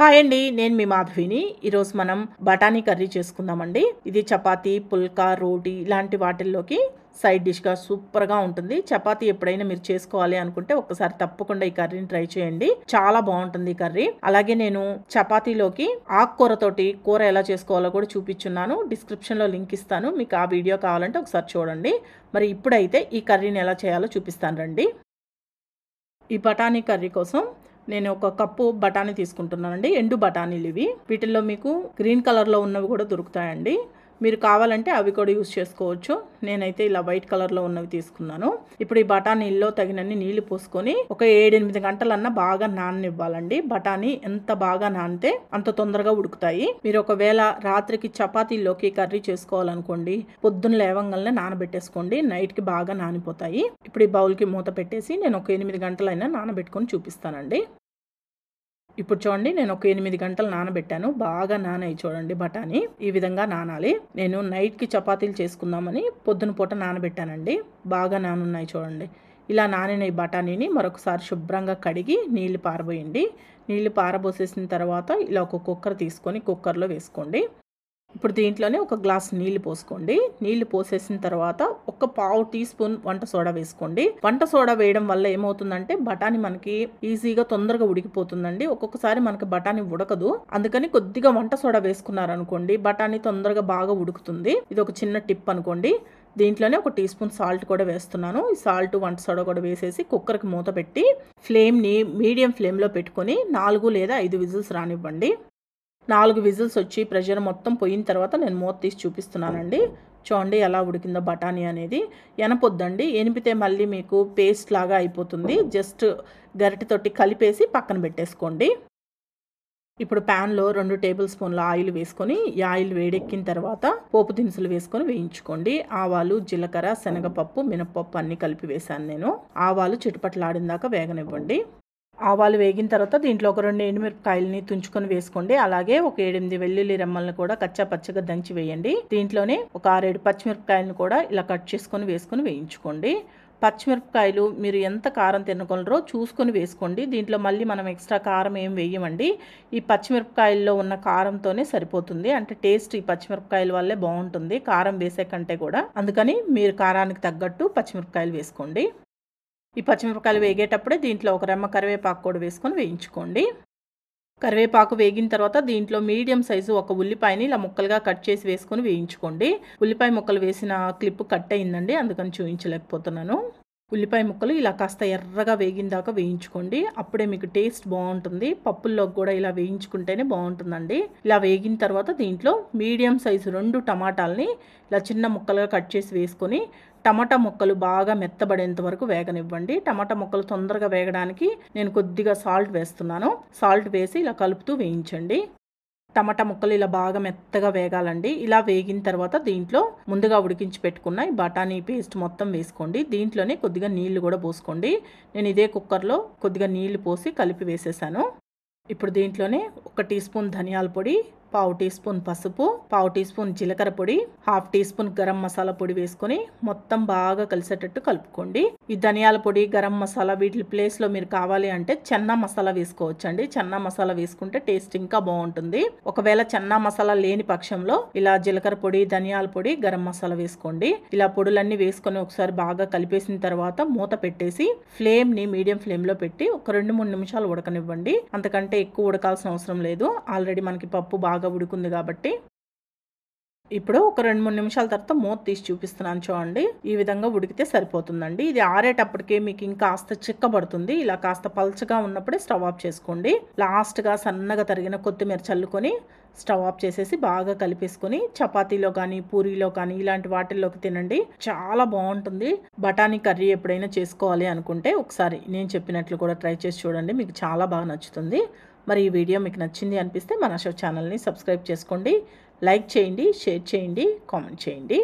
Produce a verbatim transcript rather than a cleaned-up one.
Hi అండి, నేను మీ మాధవిని. ఈరోజు మనం బఠానీ కర్రీ చేసుకుందామండి. ఇది చపాతీ, పుల్కా, రోటీ ఇలాంటి వాటిల్లోకి సైడ్ డిష్గా సూపర్గా ఉంటుంది. చపాతీ ఎప్పుడైనా మీరు చేసుకోవాలి అనుకుంటే ఒక్కసారి తప్పకుండా ఈ కర్రీని ట్రై చేయండి, చాలా బాగుంటుంది ఈ కర్రీ. అలాగే నేను చపాతీలోకి ఆకుకూరతోటి కూర ఎలా చేసుకోవాలో కూడా చూపించున్నాను, డిస్క్రిప్షన్లో లింక్ ఇస్తాను. మీకు ఆ వీడియో కావాలంటే ఒకసారి చూడండి. మరి ఇప్పుడైతే ఈ కర్రీని ఎలా చేయాలో చూపిస్తాను రండి. ఈ బఠానీ కర్రీ కోసం నేను ఒక కప్పు బఠానీ తీసుకుంటున్నానండి. ఎండు బఠానీలు ఇవి. వీటిల్లో మీకు గ్రీన్ కలర్లో ఉన్నవి కూడా దొరుకుతాయండి. మీరు కావాలంటే అవి కూడా యూజ్ చేసుకోవచ్చు. నేనైతే ఇలా వైట్ కలర్లో ఉన్నవి తీసుకున్నాను. ఇప్పుడు ఈ బఠానీల్లో తగినన్ని నీళ్లు పోసుకొని ఒక ఏడెనిమిది గంటలన్నా బాగా నాననివ్వాలండి. బఠానీ ఎంత బాగా నానితే అంత తొందరగా ఉడుకుతాయి. మీరు ఒకవేళ రాత్రికి చపాతీల్లోకి కర్రీ చేసుకోవాలనుకోండి, పొద్దున్న లేవంగానే నానబెట్టేసుకోండి, నైట్కి బాగా నానిపోతాయి. ఇప్పుడు ఈ బౌల్కి మూత పెట్టేసి నేను ఒక ఎనిమిది గంటలైనా నానబెట్టుకొని చూపిస్తానండి. ఇప్పుడు చూడండి, నేను ఒక ఎనిమిది గంటలు నానబెట్టాను. బాగా నానాయి చూడండి బఠానీ. ఈ విధంగా నానాలి. నేను నైట్కి చపాతీలు చేసుకుందామని పొద్దున పూట నానబెట్టానండి. బాగా నానున్నాయి చూడండి. ఇలా నానిన ఈ బఠానీని మరొకసారి శుభ్రంగా కడిగి నీళ్లు పారబోయండి. నీళ్లు పారబోసేసిన తర్వాత ఇలా ఒక కుక్కర్ తీసుకొని కుక్కర్లో వేసుకోండి. ఇప్పుడు దీంట్లోనే ఒక గ్లాస్ నీళ్లు పోసుకోండి. నీళ్లు పోసేసిన తర్వాత ఒక పావు టీ స్పూన్ వంట సోడా వేసుకోండి. వంట సోడా వేయడం వల్ల ఏమవుతుందంటే బఠానీ మనకి ఈజీగా తొందరగా ఉడికిపోతుందండి. ఒక్కొక్కసారి మనకి బఠానీ ఉడకదు, అందుకని కొద్దిగా వంట సోడా వేసుకున్నారనుకోండి బఠానీ తొందరగా బాగా ఉడుకుతుంది. ఇది ఒక చిన్న టిప్ అనుకోండి. దీంట్లోనే ఒక టీ స్పూన్ సాల్ట్ కూడా వేస్తున్నాను. ఈ సాల్ట్, వంట సోడా కూడా వేసేసి కుక్కర్కి మూత పెట్టి ఫ్లేమ్ని మీడియం ఫ్లేమ్లో పెట్టుకొని నాలుగు లేదా ఐదు విజిల్స్ రానివ్వండి. నాలుగు విజిల్స్ వచ్చి ప్రెషర్ మొత్తం పోయిన తర్వాత నేను మూత తీసి చూపిస్తున్నానండి. చూడండి ఎలా ఉడికిందో బఠానీ అనేది. ఎనపొద్దండి, ఎనిపితే మళ్ళీ మీకు పేస్ట్ లాగా అయిపోతుంది. జస్ట్ గరిటెతోటి కలిపేసి పక్కన పెట్టేసుకోండి. ఇప్పుడు ప్యాన్లో రెండు టేబుల్ స్పూన్ల ఆయిల్ వేసుకొని ఈ ఆయిల్ వేడెక్కిన తర్వాత పోపు దినుసులు వేసుకొని వేయించుకోండి. ఆవాలు, జీలకర్ర, శనగపప్పు, మినపప్పు అన్నీ కలిపి వేశాను నేను. ఆవాలు చిటపట్లాడిందాక వేగనివ్వండి. ఆవాలు వేగిన తర్వాత దీంట్లో ఒక రెండు ఎండుమిరపకాయలని తుంచుకొని వేసుకోండి. అలాగే ఒక ఏడెనిమిది వెల్లుల్లి రెమ్మలను కూడా కచ్చా పచ్చగా దంచి వేయండి. దీంట్లోనే ఒక ఆరేడు పచ్చిమిరపకాయలను కూడా ఇలా కట్ చేసుకొని వేసుకొని వేయించుకోండి. పచ్చిమిరపకాయలు మీరు ఎంత కారం తినగలరో చూసుకొని వేసుకోండి. దీంట్లో మళ్ళీ మనం ఎక్స్ట్రా కారం ఏం వేయమండి. ఈ పచ్చిమిరపకాయల్లో ఉన్న కారంతోనే సరిపోతుంది. అంటే టేస్ట్ ఈ పచ్చిమిరపకాయల వల్లే బాగుంటుంది, కారం వేసే కంటే కూడా. అందుకని మీరు కారానికి తగ్గట్టు పచ్చిమిరపకాయలు వేసుకోండి. ఈ పచ్చిమిరపకాయలు వేగేటప్పుడే దీంట్లో ఒక రెమ్మ కరివేపాకు కూడా వేసుకొని వేయించుకోండి. కరివేపాకు వేగిన తర్వాత దీంట్లో మీడియం సైజు ఒక ఉల్లిపాయని ఇలా ముక్కలుగా కట్ చేసి వేసుకొని వేయించుకోండి. ఉల్లిపాయ ముక్కలు వేసిన క్లిప్ కట్ అయిందండి, అందుకని చూపించలేకపోతున్నాను. ఉల్లిపాయ ముక్కలు ఇలా కాస్త ఎర్రగా వేగిన దాకా వేయించుకోండి. అప్పుడే మీకు టేస్ట్ బాగుంటుంది. పప్పుల్లో కూడా ఇలా వేయించుకుంటేనే బాగుంటుందండి. ఇలా వేగిన తర్వాత దీంట్లో మీడియం సైజు రెండు టమాటాలని ఇలా చిన్న ముక్కలుగా కట్ చేసి వేసుకొని టమాటా ముక్కలు బాగా మెత్తబడేంత వరకు వేగనివ్వండి. టమాటా ముక్కలు తొందరగా వేగడానికి నేను కొద్దిగా సాల్ట్ వేస్తున్నాను. సాల్ట్ వేసి ఇలా కలుపుతూ వేయించండి. టమాటా ముక్కలు ఇలా బాగా మెత్తగా వేగాలండి. ఇలా వేగిన తర్వాత దీంట్లో ముందుగా ఉడికించి పెట్టుకున్న ఈ బఠానీ పేస్ట్ మొత్తం వేసుకోండి. దీంట్లోనే కొద్దిగా నీళ్లు కూడా పోసుకోండి. నేను ఇదే కుక్కర్లో కొద్దిగా నీళ్లు పోసి కలిపి వేసేసాను. ఇప్పుడు దీంట్లోనే ఒక టీ స్పూన్ ధనియాల పొడి, పావు టీ స్పూన్ పసుపు, పావు టీ స్పూన్ జీలకర్ర పొడి, half teaspoon garam masala పొడి వేసుకొని మొత్తం బాగా కలిసేటట్టు కలుపుకోండి. ఈ ధనియాల పొడి, గరం మసాలా వీటి ప్లేస్లో మీరు కావాలి అంటే చెన్నా మసాలా వేసుకోవచ్చండి. చెన్నా మసాలా వేసుకుంటే టేస్ట్ ఇంకా బాగుంటుంది. ఒకవేళ చెన్నా మసాలా లేని పక్షంలో ఇలా జీలకర్ర పొడి, ధనియాల పొడి, గరం మసాలా వేసుకోండి. ఇలా పొడులన్నీ వేసుకొని ఒకసారి బాగా కలిపేసిన తర్వాత మూత పెట్టేసి ఫ్లేమ్ని మీడియం ఫ్లేమ్లో పెట్టి ఒక రెండు మూడు నిమిషాలు ఉడకనివ్వండి. అంతకంటే ఎక్కువ ఉడకాల్సిన అవసరం లేదు. ఆల్రెడీ మనకి పప్పు బాగా ఉడుకుంది కాబట్టి. ఇప్పుడు ఒక రెండు మూడు నిమిషాల తర్వాత మూత తీసి చూపిస్తున్నాను. చూడండి, ఈ విధంగా ఉడికితే సరిపోతుందండి. ఇది ఆరేటప్పటికే మీకు ఇంకా కాస్త చిక్కబడుతుంది. ఇలా కాస్త పల్చగా ఉన్నప్పుడే స్టవ్ ఆఫ్ చేసుకోండి. లాస్ట్గా సన్నగా తరిగిన కొత్తిమీర చల్లుకొని స్టవ్ ఆఫ్ చేసేసి బాగా కలిపేసుకొని చపాతీలో కానీ పూరీలో కానీ ఇలాంటి వాటిల్లోకి తినండి. చాలా బాగుంటుంది. బఠానీ కర్రీ ఎప్పుడైనా చేసుకోవాలి అనుకుంటే ఒకసారి నేను చెప్పినట్లు కూడా ట్రై చేసి చూడండి, మీకు చాలా బాగా నచ్చుతుంది. మరి ఈ వీడియో మీకు నచ్చింది అనిపిస్తే మన షో ఛానల్ని సబ్స్క్రైబ్ చేసుకోండి, లైక్ చేయండి, షేర్ చేయండి, కామెంట్ చేయండి.